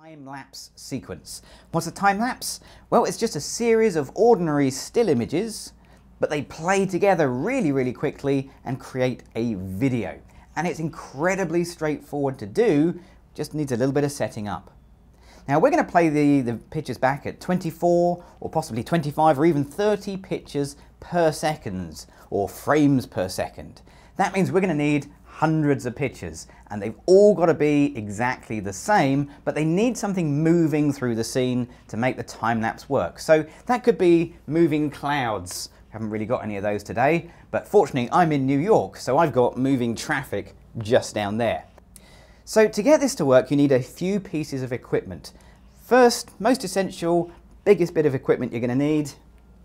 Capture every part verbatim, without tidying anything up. Time-lapse sequence. What's a time-lapse? Well, it's just a series of ordinary still images, but they play together really, really quickly and create a video. And it's incredibly straightforward to do, just needs a little bit of setting up. Now we're going to play the, the pictures back at twenty-four or possibly twenty-five or even thirty pictures per second or frames per second. That means we're going to need hundreds of pictures, and they've all got to be exactly the same, but they need something moving through the scene to make the time-lapse work. So that could be moving clouds. We haven't really got any of those today, but fortunately I'm in New York, so I've got moving traffic just down there. So to get this to work, you need a few pieces of equipment. First, most essential, biggest bit of equipment you're going to need,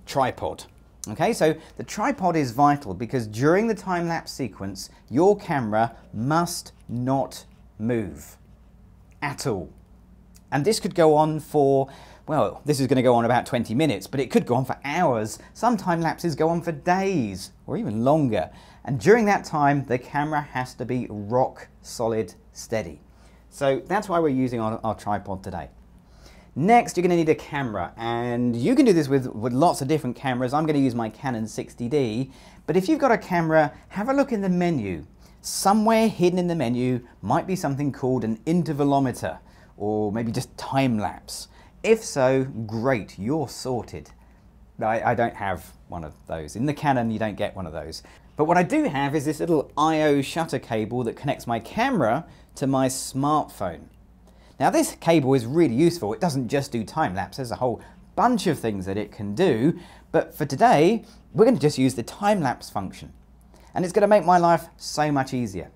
tripod. Okay, so the tripod is vital because during the time-lapse sequence, your camera must not move at all. And this could go on for, well, this is going to go on about twenty minutes, but it could go on for hours. Some time-lapses go on for days or even longer. And during that time, the camera has to be rock solid steady. So that's why we're using our, our tripod today. Next, you're going to need a camera, and you can do this with, with lots of different cameras. I'm going to use my Canon sixty D, but if you've got a camera, have a look in the menu. Somewhere hidden in the menu might be something called an intervalometer, or maybe just time-lapse. If so, great, you're sorted. I, I don't have one of those. In the Canon, you don't get one of those. But what I do have is this little I O shutter cable that connects my camera to my smartphone. Now this cable is really useful. It doesn't just do time-lapse, there's a whole bunch of things that it can do, but for today we're going to just use the time-lapse function, and it's going to make my life so much easier.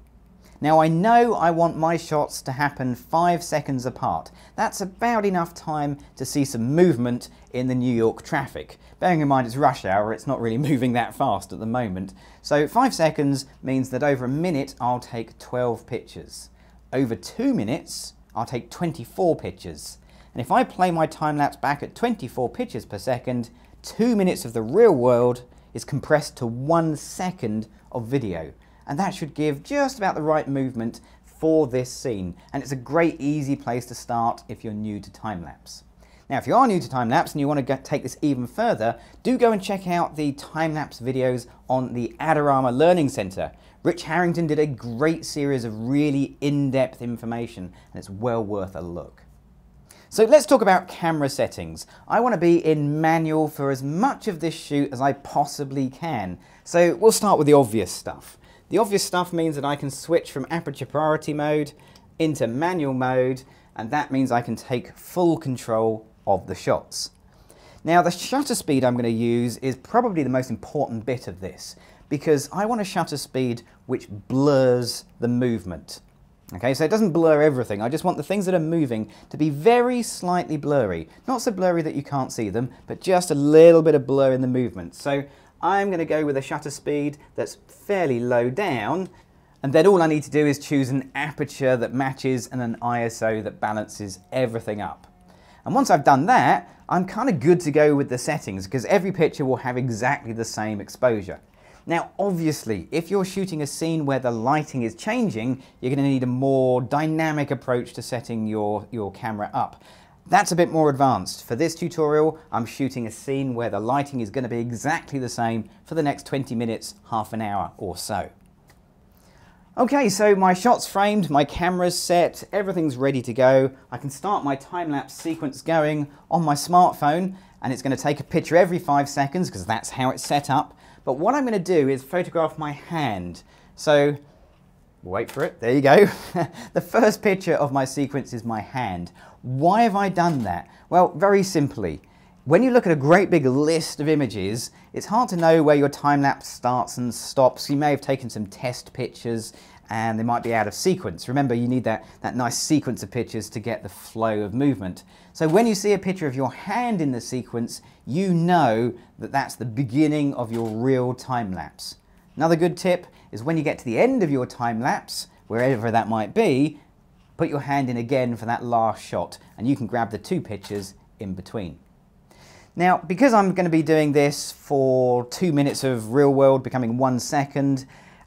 Now I know I want my shots to happen five seconds apart. That's about enough time to see some movement in the New York traffic. Bearing in mind it's rush hour, it's not really moving that fast at the moment. So five seconds means that over a minute I'll take twelve pictures. Over two minutes I'll take twenty-four pictures, and if I play my time-lapse back at twenty-four pictures per second, two minutes of the real world is compressed to one second of video, and that should give just about the right movement for this scene, and it's a great easy place to start if you're new to time-lapse. Now if you are new to time-lapse and you want to go take this even further, do go and check out the time-lapse videos on the Adorama Learning Center. Rich Harrington did a great series of really in-depth information, and it's well worth a look. So let's talk about camera settings. I want to be in manual for as much of this shoot as I possibly can. So we'll start with the obvious stuff. The obvious stuff means that I can switch from aperture priority mode into manual mode, and that means I can take full control of the shots. Now the shutter speed I'm going to use is probably the most important bit of this, because I want a shutter speed which blurs the movement. Okay, so it doesn't blur everything. I just want the things that are moving to be very slightly blurry. Not so blurry that you can't see them, but just a little bit of blur in the movement. So I'm going to go with a shutter speed that's fairly low down, and then all I need to do is choose an aperture that matches and an I S O that balances everything up. And once I've done that, I'm kind of good to go with the settings, because every picture will have exactly the same exposure. Now obviously, if you're shooting a scene where the lighting is changing, you're going to need a more dynamic approach to setting your, your camera up. That's a bit more advanced. For this tutorial, I'm shooting a scene where the lighting is going to be exactly the same for the next twenty minutes, half an hour or so. Okay, so my shot's framed, my camera's set, everything's ready to go. I can start my time-lapse sequence going on my smartphone, and it's going to take a picture every five seconds because that's how it's set up. But what I'm going to do is photograph my hand. So, wait for it, there you go. The first picture of my sequence is my hand. Why have I done that? Well, very simply. When you look at a great big list of images, it's hard to know where your time-lapse starts and stops. You may have taken some test pictures and they might be out of sequence. Remember, you need that, that nice sequence of pictures to get the flow of movement. So when you see a picture of your hand in the sequence, you know that that's the beginning of your real time-lapse. Another good tip is when you get to the end of your time-lapse, wherever that might be, put your hand in again for that last shot, and you can grab the two pictures in between. Now, because I'm going to be doing this for two minutes of real world becoming one second,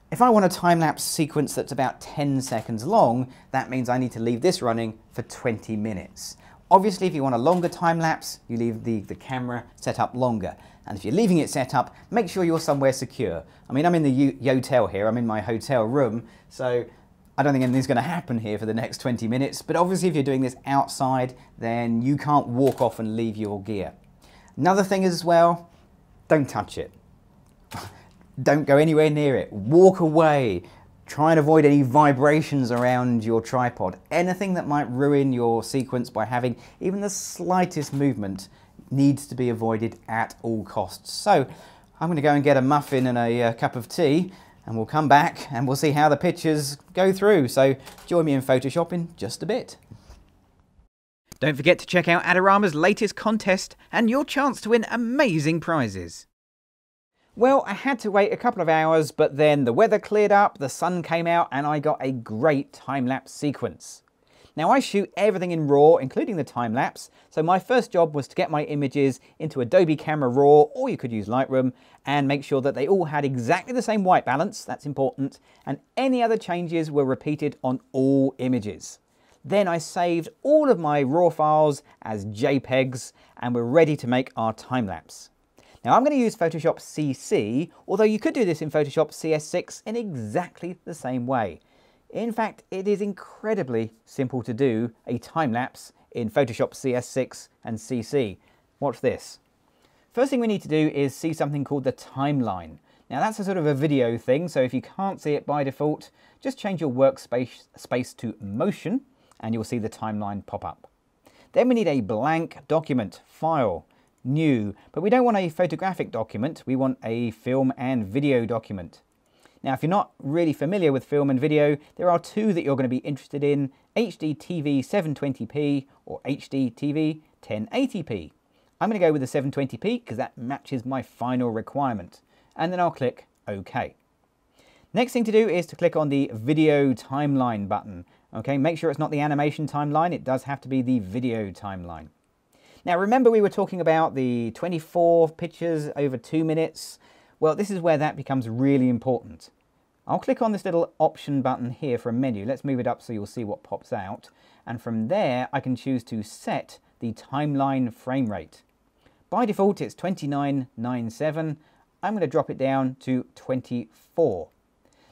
If I want a time-lapse sequence that's about ten seconds long, that means I need to leave this running for twenty minutes. Obviously, if you want a longer time-lapse, you leave the, the camera set up longer. And if you're leaving it set up, make sure you're somewhere secure. I mean, I'm in the Yotel here, I'm in my hotel room, so I don't think anything's going to happen here for the next twenty minutes, but obviously if you're doing this outside, then you can't walk off and leave your gear. Another thing as well, don't touch it. Don't go anywhere near it. Walk away. Try and avoid any vibrations around your tripod. Anything that might ruin your sequence by having even the slightest movement needs to be avoided at all costs. So I'm going to go and get a muffin and a uh, cup of tea, and we'll come back and we'll see how the pictures go through. So join me in Photoshop in just a bit. Don't forget to check out Adorama's latest contest and your chance to win amazing prizes. Well, I had to wait a couple of hours, but then the weather cleared up, the sun came out, and I got a great time-lapse sequence. Now, I shoot everything in RAW, including the time-lapse, so my first job was to get my images into Adobe Camera RAW, or you could use Lightroom, and make sure that they all had exactly the same white balance, that's important, and any other changes were repeated on all images. Then I saved all of my RAW files as JPEGs, and we're ready to make our time-lapse. Now, I'm going to use Photoshop C C, although you could do this in Photoshop C S six in exactly the same way. In fact, it is incredibly simple to do a time-lapse in Photoshop C S six and C C. Watch this. First thing we need to do is see something called the timeline. Now, that's a sort of a video thing, so if you can't see it by default, just change your workspace space to motion, and you'll see the timeline pop up. Then we need a blank document, file, new, but we don't want a photographic document, we want a film and video document. Now, if you're not really familiar with film and video, there are two that you're going to be interested in, H D T V seven twenty p or H D T V ten eighty p. I'm going to go with the seven twenty p because that matches my final requirement, and then I'll click OK. Next thing to do is to click on the video timeline button. Okay, make sure it's not the animation timeline, it does have to be the video timeline. Now, remember we were talking about the twenty-four pictures over two minutes? Well, this is where that becomes really important. I'll click on this little option button here for a menu. Let's move it up so you'll see what pops out. And from there, I can choose to set the timeline frame rate. By default, it's twenty-nine ninety-seven. I'm going to drop it down to twenty-four.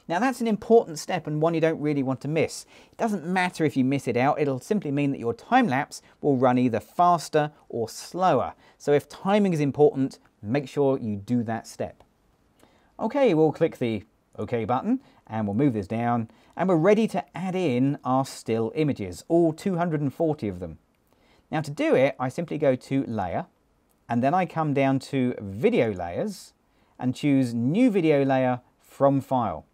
Now, that's an important step and one you don't really want to miss. It doesn't matter if you miss it out, it'll simply mean that your time-lapse will run either faster or slower. So if timing is important, make sure you do that step. Okay, we'll click the OK button and we'll move this down, and we're ready to add in our still images, all two hundred forty of them. Now, to do it, I simply go to Layer, and then I come down to Video Layers and choose New Video Layer from File.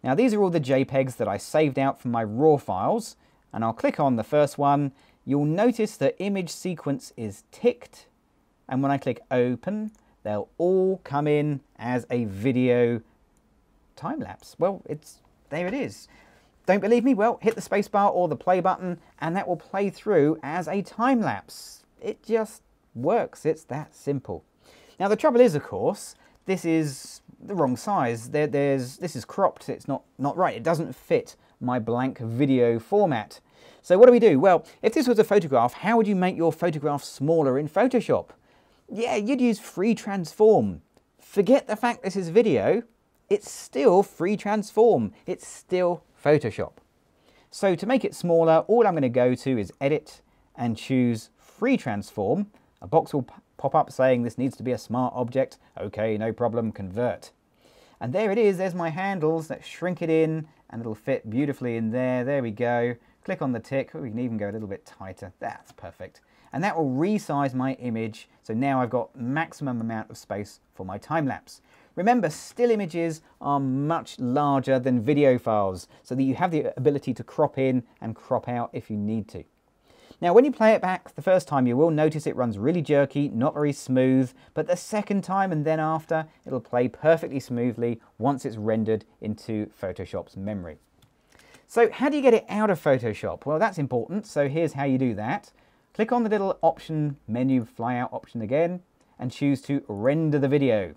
Now, these are all the JPEGs that I saved out from my RAW files, and I'll click on the first one. You'll notice the image sequence is ticked, and when I click open, they'll all come in as a video time-lapse. Well, it's there it is. Don't believe me? Well, hit the spacebar or the play button, and that will play through as a time-lapse. It just works. It's that simple. Now, the trouble is, of course, this is the wrong size. There, there's, this is cropped, it's not, not right. It doesn't fit my blank video format. So what do we do? Well, if this was a photograph, how would you make your photograph smaller in Photoshop? Yeah, you'd use free transform. Forget the fact this is video, it's still free transform. It's still Photoshop. So to make it smaller, all I'm going to go to is Edit and choose Free Transform. A box will pop up saying this needs to be a smart object. Okay, no problem, convert. And there it is, there's my handles. Let's shrink it in and it'll fit beautifully in there. There we go. Click on the tick. We can even go a little bit tighter. That's perfect. And that will resize my image. So now I've got maximum amount of space for my time lapse. Remember, still images are much larger than video files, so that you have the ability to crop in and crop out if you need to. Now, when you play it back the first time, you will notice it runs really jerky, not very smooth, but the second time and then after, it'll play perfectly smoothly once it's rendered into Photoshop's memory. So how do you get it out of Photoshop? Well, that's important, so here's how you do that. Click on the little option menu, fly out option again, and choose to render the video.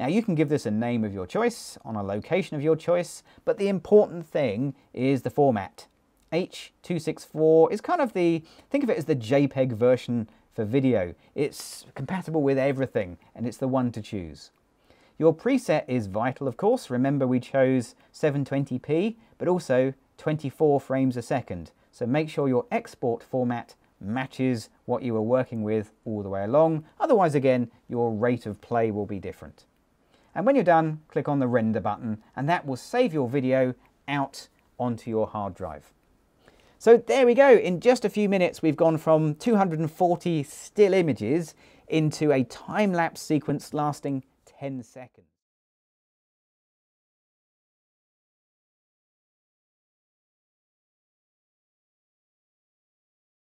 Now you can give this a name of your choice, on a location of your choice, but the important thing is the format. H two sixty-four is kind of the, think of it as the JPEG version for video. It's compatible with everything and it's the one to choose. Your preset is vital, of course. Remember we chose seven twenty p, but also twenty-four frames a second. So make sure your export format matches what you were working with all the way along. Otherwise, again, your rate of play will be different. And when you're done, click on the render button, and that will save your video out onto your hard drive. So there we go. In just a few minutes, we've gone from two hundred forty still images into a time-lapse sequence lasting ten seconds.